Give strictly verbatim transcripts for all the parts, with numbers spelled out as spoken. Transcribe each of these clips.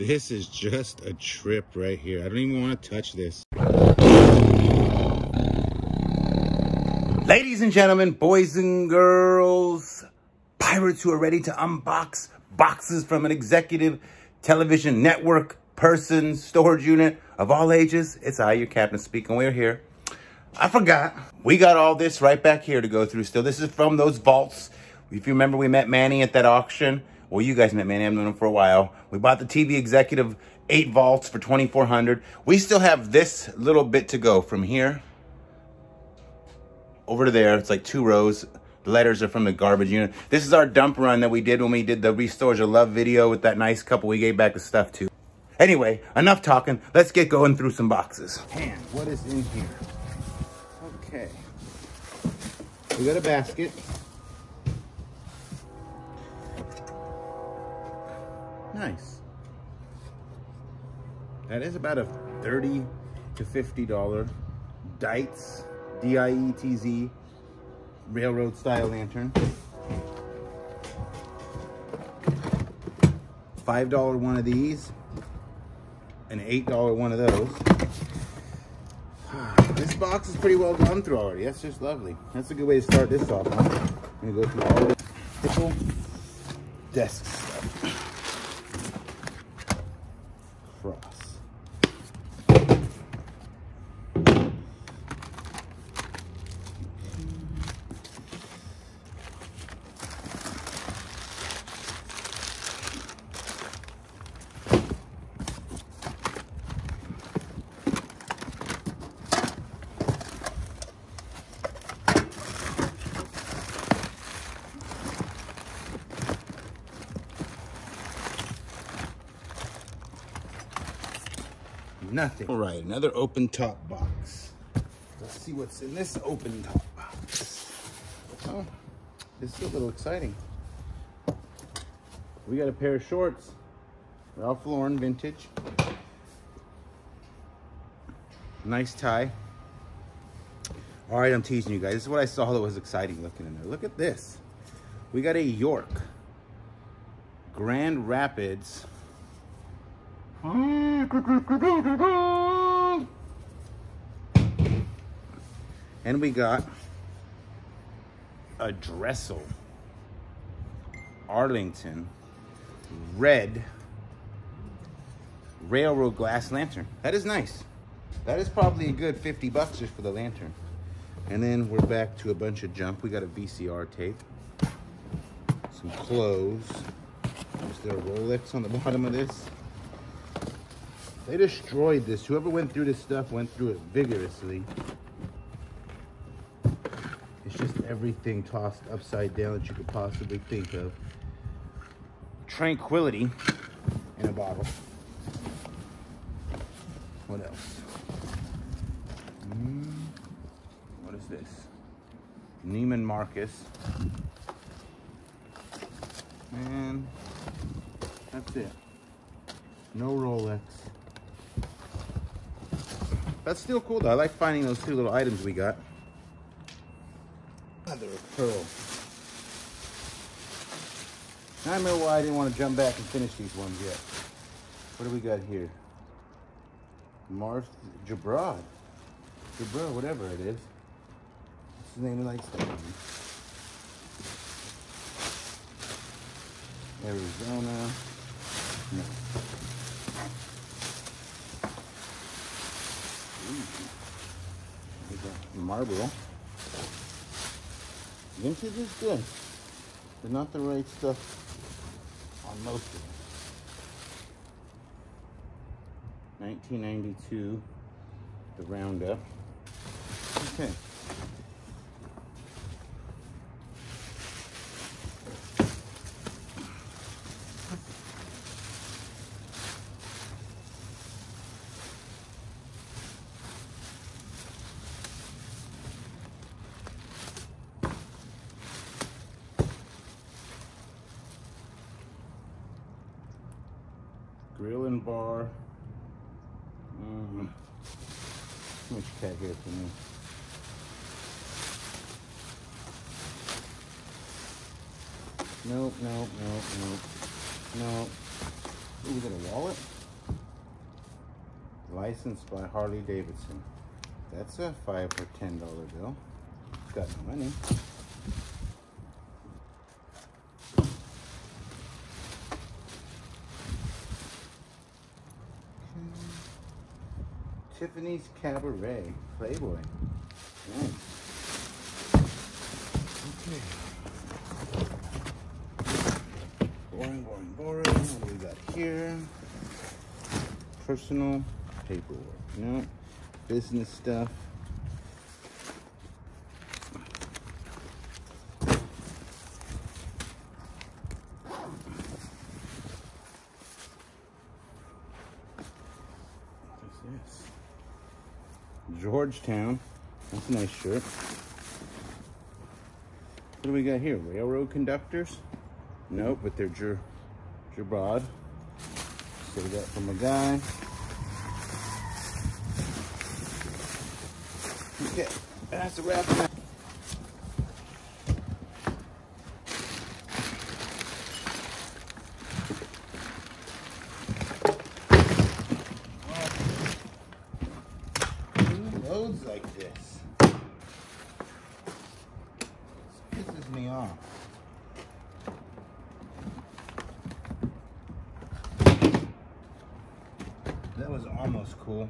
This is just a trip right here. I don't even want to touch this. Ladies and gentlemen, boys and girls, pirates who are ready to unbox boxes from an executive television network, person, storage unit of all ages. It's I, your captain, speaking. We're here. I forgot. We got all this right back here to go through still. This is from those vaults. If you remember, we met Manny at that auction. Well, you guys met Manny. I've known him for a while. We bought the T V Executive eight vaults for twenty-four hundred dollars. We still have this little bit to go from here over to there. It's like two rows. The letters are from the garbage unit. This is our dump run that we did when we did the Restore Your Love video with that nice couple we gave back the stuff to. Anyway, enough talking. Let's get going through some boxes. Man, what is in here? Okay. We got a basket. Nice. That is about a thirty to fifty dollar Dietz, D I E T Z, railroad style lantern. five dollar one of these, an eight dollar one of those. This box is pretty well gone through already. That's just lovely. That's a good way to start this off. Huh? I'm gonna go through all the pickle desk stuff. Cross. Nothing. All right, another open top box. Let's see what's in this open top box. Oh, this is a little exciting. We got a pair of shorts, Ralph Lauren vintage. Nice tie. All right, I'm teasing you guys. This is what I saw that was exciting looking in there. Look at this. We got a York, Grand Rapids. And we got a Dressel, Arlington, red railroad glass lantern. That is nice. That is probably a good fifty bucks just for the lantern. And then we're back to a bunch of junk. We got a V C R tape, some clothes. Is there a Rolex on the bottom of this? They destroyed this. Whoever went through this stuff went through it vigorously. It's just everything tossed upside down that you could possibly think of. Tranquility in a bottle. What else? Mm, what is this? Neiman Marcus. And that's it. No Rolex. That's still cool though. I like finding those two little items we got. Another pearl. I don't know why I didn't want to jump back and finish these ones yet. What do we got here? Marth Jabrod. Jabrod, whatever it is. What's the name of like stuff? Arizona. No. Marble. Vintage is good, but not the right stuff on most of them. nineteen ninety-two, the Roundup. Okay. Grill and bar. Mm. Too much cat hair for me. Nope, nope, nope, nope. Nope. Is it a wallet? Licensed by Harley Davidson. That's a five or ten dollar bill. It's got no money. Okay. Tiffany's Cabaret Playboy. Nice. Okay. Boring, boring, boring. What do we got here? Personal paperwork. No. Business stuff. What's this? Georgetown. That's a nice shirt. What do we got here? Railroad conductors? Nope, but they're ger gerbod. So we got from a guy. Okay, that's a wrap. Who loads like this? This pisses me off. That was almost cool.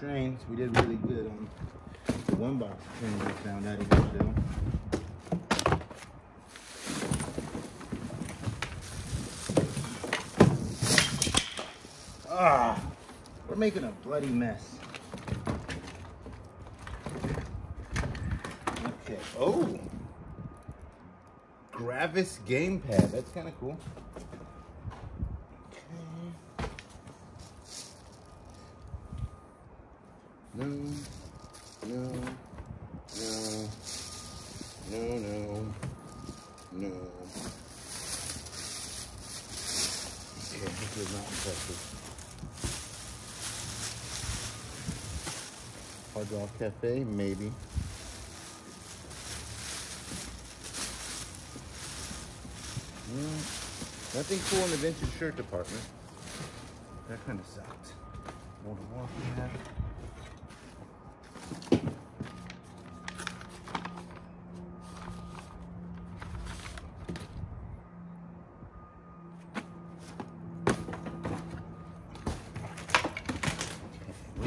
Trains, we did really good on the one box train we found out even still. Ah, we're making a bloody mess. Okay, oh, Gravis gamepad, that's kind of cool. No, no, no, no, no, no. Okay, this is not impressive. Hard Rock Cafe, maybe. No, nothing cool in the vintage shirt department. That kind of sucked. More to walk in that.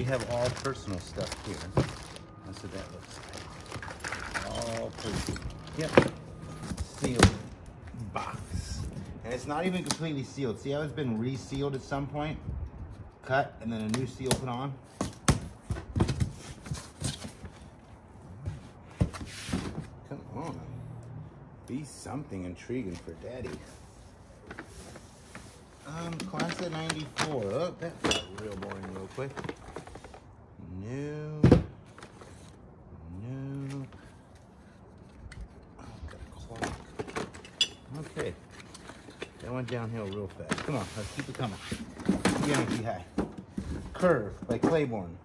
Have all personal stuff here. That's what that looks like. All personal. Yep. Sealed box. And it's not even completely sealed. See how it's been resealed at some point? Cut and then a new seal put on. Come on. Be something intriguing for Daddy. Um, class of ninety-four. Oh, that got real boring real quick. No, no, I've got a clock. Okay, that went downhill real fast. Come on, let's keep it coming. Yankee high. Curve by Claiborne.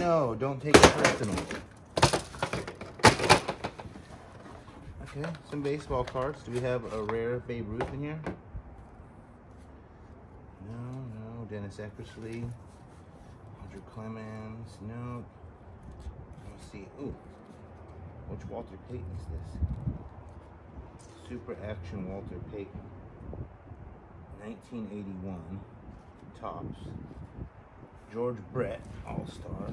No, don't take it personal. Okay, some baseball cards. Do we have a rare Babe Ruth in here? No, no, Dennis Eckersley. Clemens, no. Let's see. Ooh, which Walter Payton is this? Super Action Walter Payton, nineteen eighty-one, Tops. George Brett, All Star.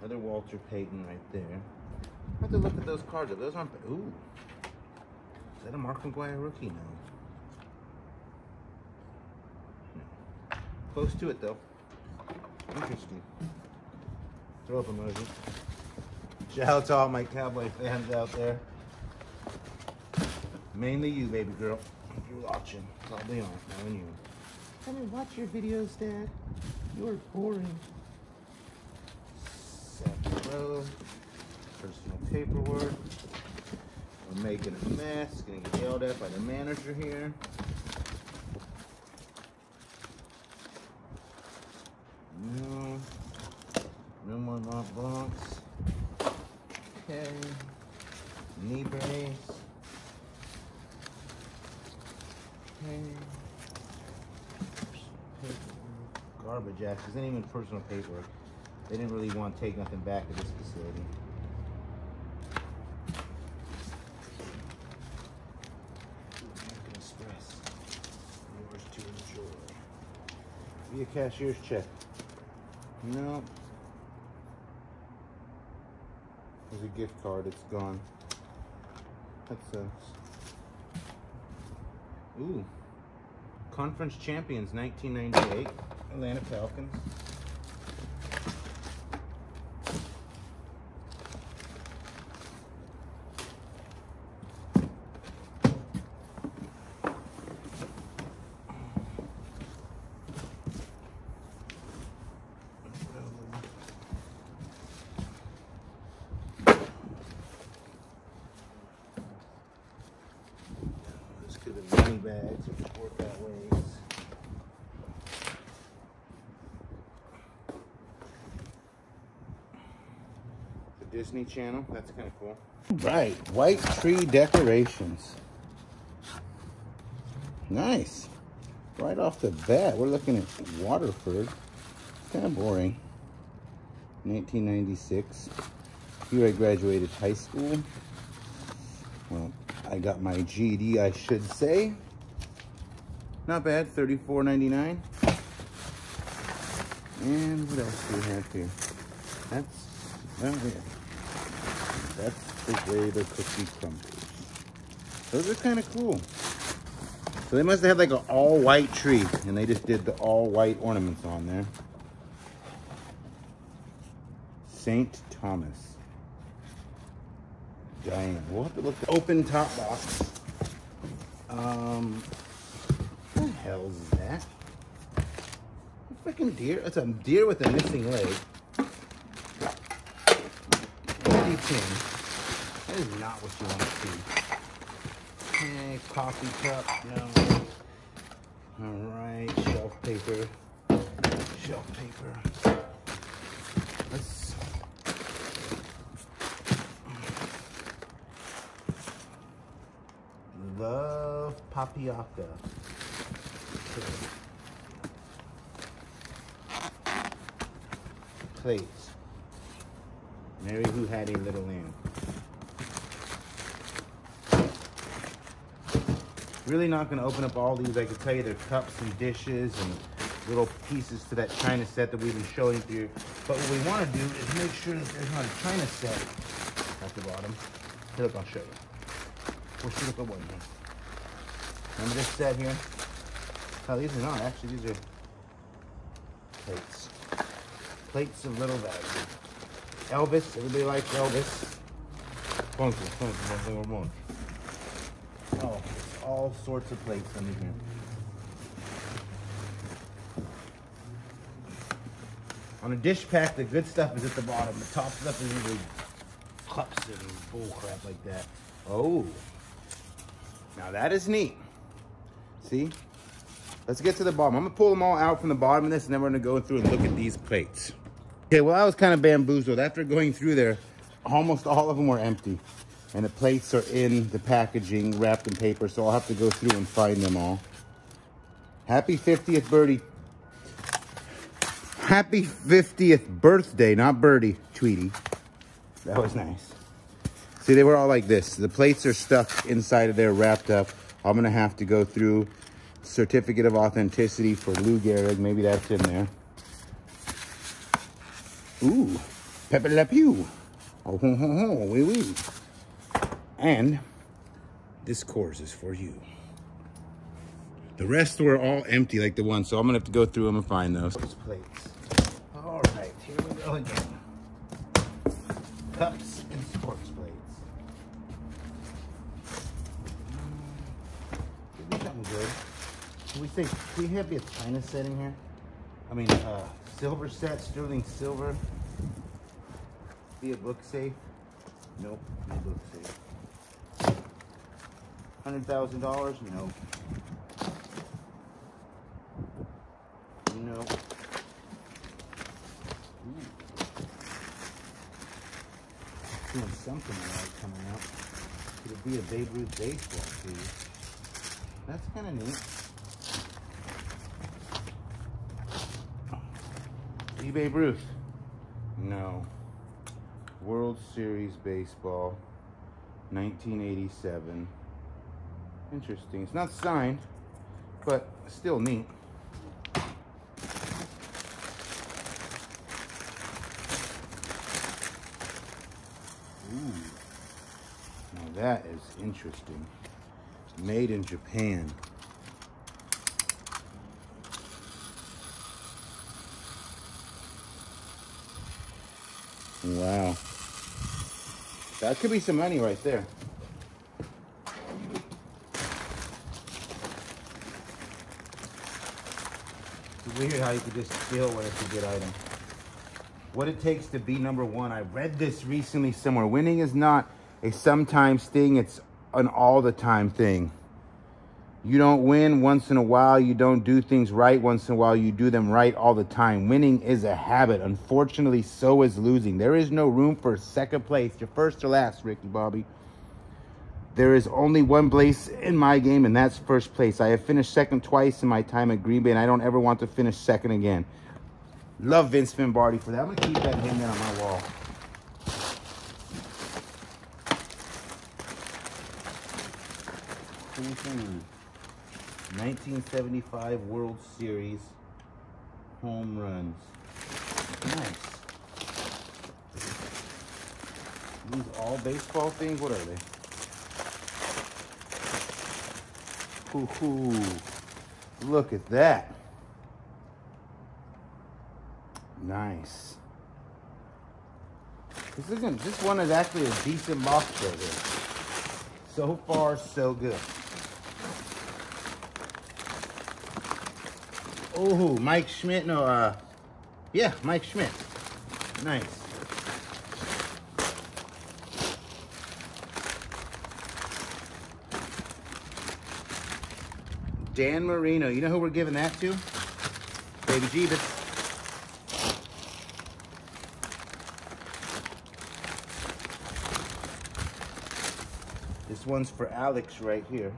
Another Walter Payton right there. I have to look at those cards. Are those on? Ooh, is that a Mark McGuire rookie? No. No. Close to it though. Interesting. Throw up emoji. Shout out to all my Cowboy fans out there. Mainly you, baby girl. If you're watching, I'll be on. Knowing you. Come and watch your videos, Dad. You're boring. Second row. Personal paperwork. We're making a mess. Gonna get yelled at by the manager here. garbage actually. It isn't even personal paperwork. They didn't really want to take nothing back to this facility. American Express, yours to enjoy. Be a cashier's check. No. There's a gift card, it's gone. That sucks. Ooh. Conference Champions, nineteen ninety-eight. Atlanta Falcons. Bags if it worked that way. The Disney Channel, that's kind of cool. Right, white tree decorations. Nice. Right off the bat, we're looking at Waterford. It's kind of boring. nineteen ninety-six. Here I graduated high school. Well, I got my G E D, I should say. Not bad, thirty-four ninety-nine. And what else do we have here? That's, well, yeah. That's the way the cookie crumbles. Those are kind of cool. So they must have had like an all-white tree, and they just did the all-white ornaments on there. Saint Thomas. Giant. We'll have to look at the open top box. Um, what the hell is that? A freaking deer. It's a deer with a missing leg. Candy tin. That is not what you want to see. Hey, coffee cup. No. All right. Shelf paper. Shelf paper. Let's. Love Papioca. Plates. Mary Who Had a Little Lamb. Really not going to open up all these. I could tell you they're cups and dishes and little pieces to that china set that we've been showing through. But what we want to do is make sure that there's not a china set at the bottom. Here, look, I'll show you. We'll shoot up a one here. Remember this set here? Oh, these are not. Actually, these are plates. Plates of little value. Elvis. Everybody likes Elvis. Bonk, bonk, bonk, bonk, bonk. Oh, all sorts of plates under here. On a dish pack, the good stuff is at the bottom. The top stuff is usually cups and bull crap like that. Oh. Now that is neat. See? Let's get to the bottom. I'm going to pull them all out from the bottom of this, and then we're going to go through and look at these plates. Okay, well, I was kind of bamboozled. After going through there, almost all of them were empty. And the plates are in the packaging, wrapped in paper, so I'll have to go through and find them all. Happy fiftieth birdie. Happy fiftieth birthday, not birdie, Tweety. That was nice. See, they were all like this. The plates are stuck inside of there, wrapped up. I'm going to have to go through certificate of authenticity for Lou Gehrig. Maybe that's in there. Ooh, Pepe Le Pew. Oh, ho, ho, ho, wee, wee. And this course is for you. The rest were all empty like the one, so I'm going to have to go through them and find those. Those plates. All right, here we go again. Cups and sports plates. Good. We think, do we have a china set in here? I mean, uh, silver set, sterling silver. Be a book safe? Nope, no book safe. one hundred thousand dollars? Nope. Nope. Ooh. Doing something like coming out. Could it be a Babe Ruth baseball, please? That's kind of neat. The Babe Ruth. No. World Series Baseball, nineteen eighty-seven. Interesting. It's not signed, but still neat. Ooh. Now that is interesting. Made in Japan. Wow. That could be some money right there. It's weird how you could just steal when it's a good item. What it takes to be number one. I read this recently somewhere. Winning is not a sometimes thing. It's an all the time thing. You don't win once in a while. You don't do things right once in a while. You do them right all the time. Winning is a habit. Unfortunately, so is losing. There is no room for second place. You're first or last, Ricky Bobby. There is only one place in my game, and that's first place. I have finished second twice in my time at Green Bay, and I don't ever want to finish second again. Love Vince Lombardi for that. I'm going to keep that hanging on my wall. nineteen seventy-five World Series home runs. Nice. These all baseball things? What are they? Hoo-hoo. Look at that. Nice. This isn't, this one is actually a decent box right here. So far, so good. Oh, Mike Schmidt. No, uh, yeah, Mike Schmidt. Nice. Dan Marino. You know who we're giving that to? Baby Jeebus. This one's for Alex right here.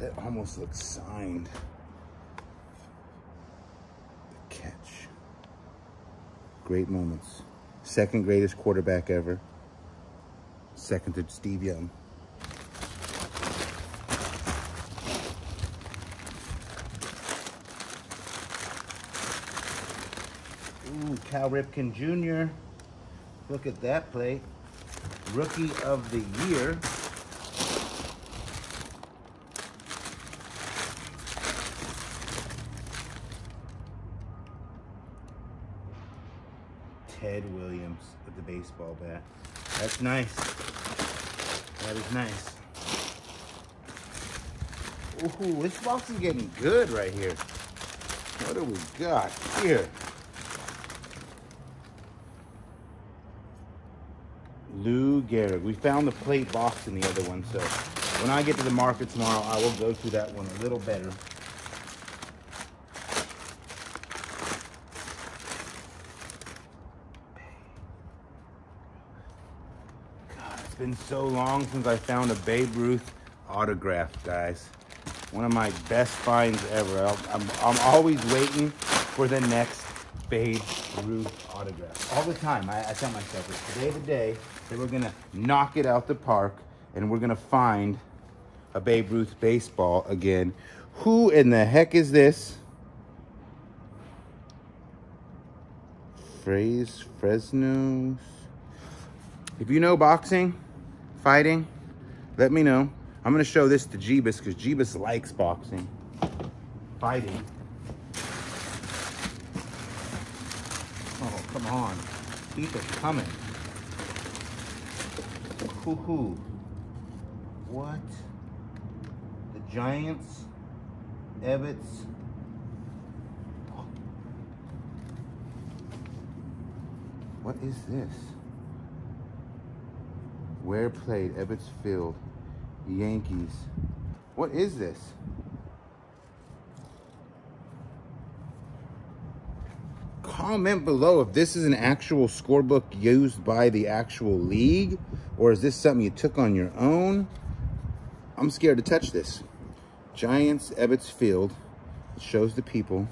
That almost looks signed. The catch. Great moments. Second greatest quarterback ever. Second to Steve Young. Ooh, Cal Ripken Junior Look at that play. Rookie of the year. Ted Williams with the baseball bat. That's nice. That is nice. Ooh, this box is getting good right here. What do we got here? Lou Gehrig. We found the plate box in the other one, so when I get to the market tomorrow, I will go through that one a little better. God, it's been so long since I found a Babe Ruth autograph, guys. One of my best finds ever. I'll, I'm, I'm always waiting for the next Babe Ruth autograph. All the time, I, I tell myself, it's today the day that we're gonna knock it out the park and we're gonna find a Babe Ruth baseball again. Who in the heck is this? Phrase Fresno's. If you know boxing, fighting, let me know. I'm gonna show this to Jeebus because Jeebus likes boxing, fighting. Come on, keep it coming. Hoo hoo. What? The Giants, Ebbets. Oh. What is this? Where played Ebbets Field, Yankees. What is this? Comment below if this is an actual scorebook used by the actual league, or is this something you took on your own? I'm scared to touch this. Giants, Ebbets Field. It shows the people.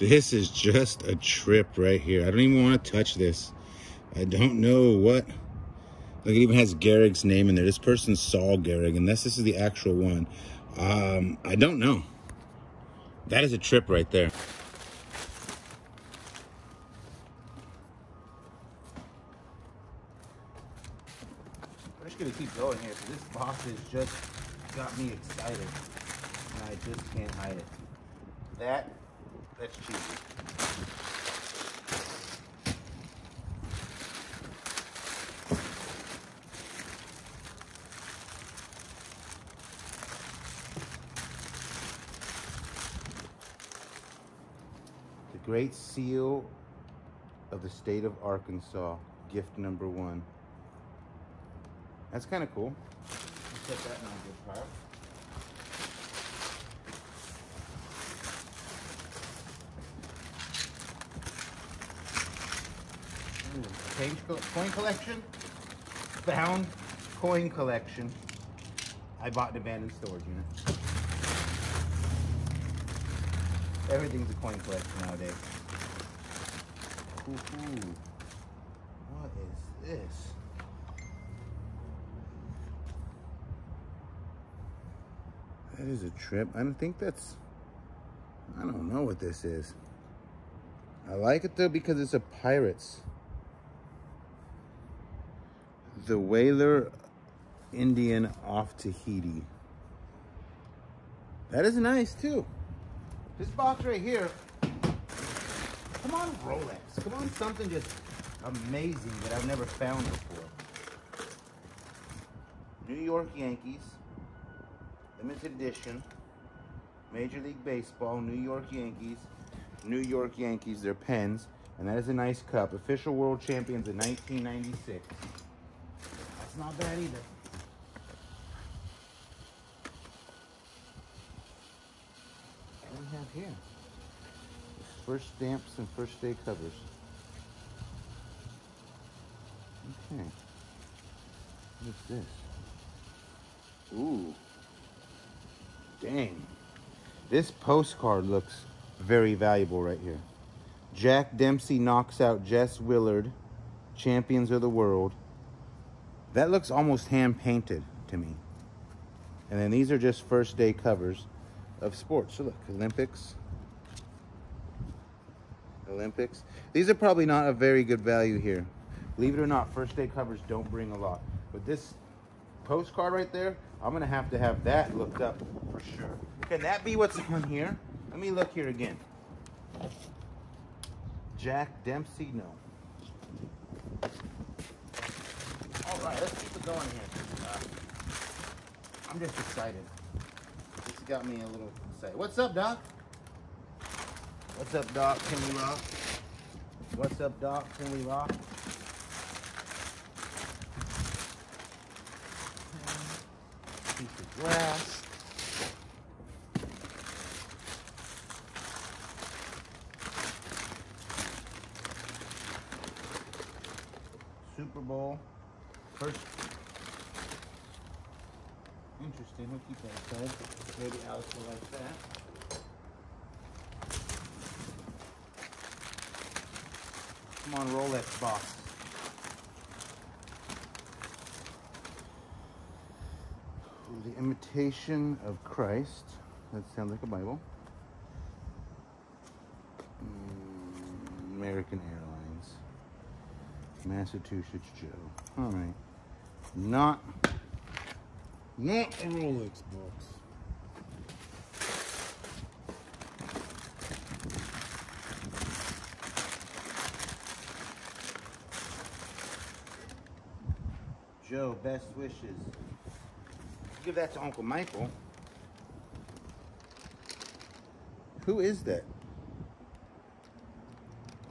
This is just a trip right here. I don't even want to touch this. I don't know what. Like, it even has Gehrig's name in there. This person saw Gehrig, unless this is the actual one. Um, I don't know. That is a trip right there. We're just gonna keep going here, because this box has just got me excited, and I just can't hide it. That, that's cheesy. Great Seal of the State of Arkansas, gift number one. That's kind of cool. Set that in a good pile. Ooh, change co coin collection. Found coin collection. I bought an abandoned storage unit. Everything's a coin collection nowadays. Ooh, ooh. What is this? That is a trip. I don't think that's... I don't know what this is. I like it though because it's a Pirates. The Whaler Indian off Tahiti. That is nice too. This box right here, come on Rolex, come on something just amazing that I've never found before. New York Yankees, limited edition, Major League Baseball, New York Yankees, New York Yankees, their pens, and that is a nice cup. Official World Champions in nineteen ninety-six. That's not bad either. Have here first stamps and first day covers. Okay, what is this? Ooh, dang, this postcard looks very valuable right here. Jack Dempsey knocks out Jess Willard, champions of the world. That looks almost hand painted to me. And then these are just first day covers of sports. So look, Olympics, Olympics. These are probably not a very good value here. Believe it or not, first day covers don't bring a lot. But this postcard right there, I'm gonna have to have that looked up for sure. Can that be what's on here? Let me look here again. Jack Dempsey, no. All right, let's keep it going here. Uh, I'm just excited. Got me a little excited. What's up, Doc? What's up, Doc? Can we rock? What's up, Doc? Can we rock? Piece of glass. Super Bowl. First. Interesting, we'll keep that aside. Maybe Alice will like that. Come on, Rolex box. The Imitation of Christ. That sounds like a Bible. American Airlines. Massachusetts Joe. All right. Not... Not a Rolex box. Joe, best wishes. Give that to Uncle Michael. Who is that?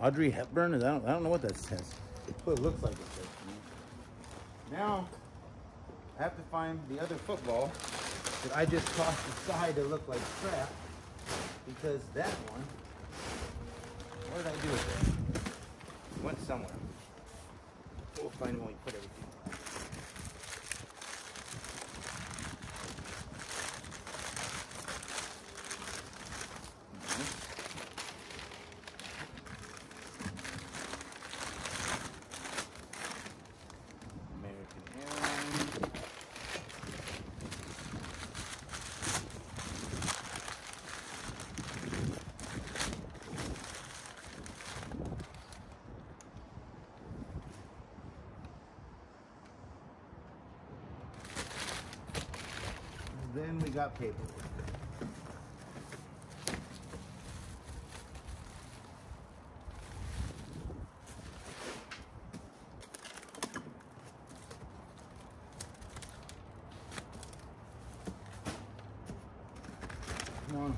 Audrey Hepburn? I don't, I don't know what that says. Well, it looks like it says to me. Now... I have to find the other football that I just tossed aside to look like crap, because that one, what did I do with that? It went somewhere. We'll find when we put everything away. then we got paperwork.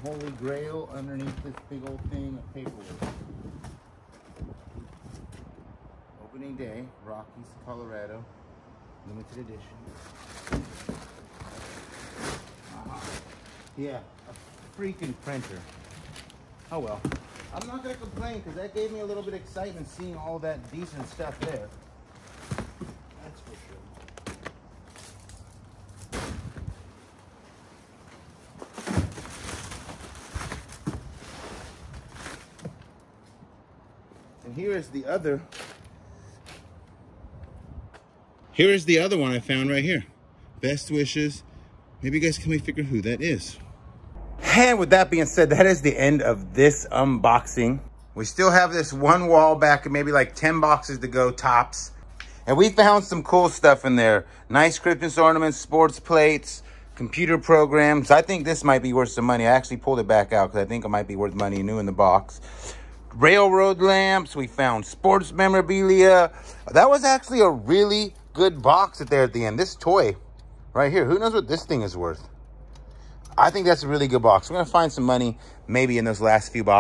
Holy grail underneath this big old thing of paperwork. Opening day, Rockies, Colorado, limited edition. Uh-huh. Yeah, a freaking printer. Oh well, I'm not gonna complain because that gave me a little bit of excitement seeing all that decent stuff there. That's for sure. Here is the other. Here is the other one I found right here. Best wishes. Maybe you guys can figure who that is. And with that being said, that is the end of this unboxing. We still have this one wall back and maybe like ten boxes to go tops. And we found some cool stuff in there. Nice Christmas ornaments, sports plates, computer programs. I think this might be worth some money. I actually pulled it back out because I think it might be worth money new in the box. Railroad lamps, we found sports memorabilia. That was actually a really good box there at the end. This toy right here, who knows what this thing is worth? I think that's a really good box. We're gonna find some money maybe in those last few boxes.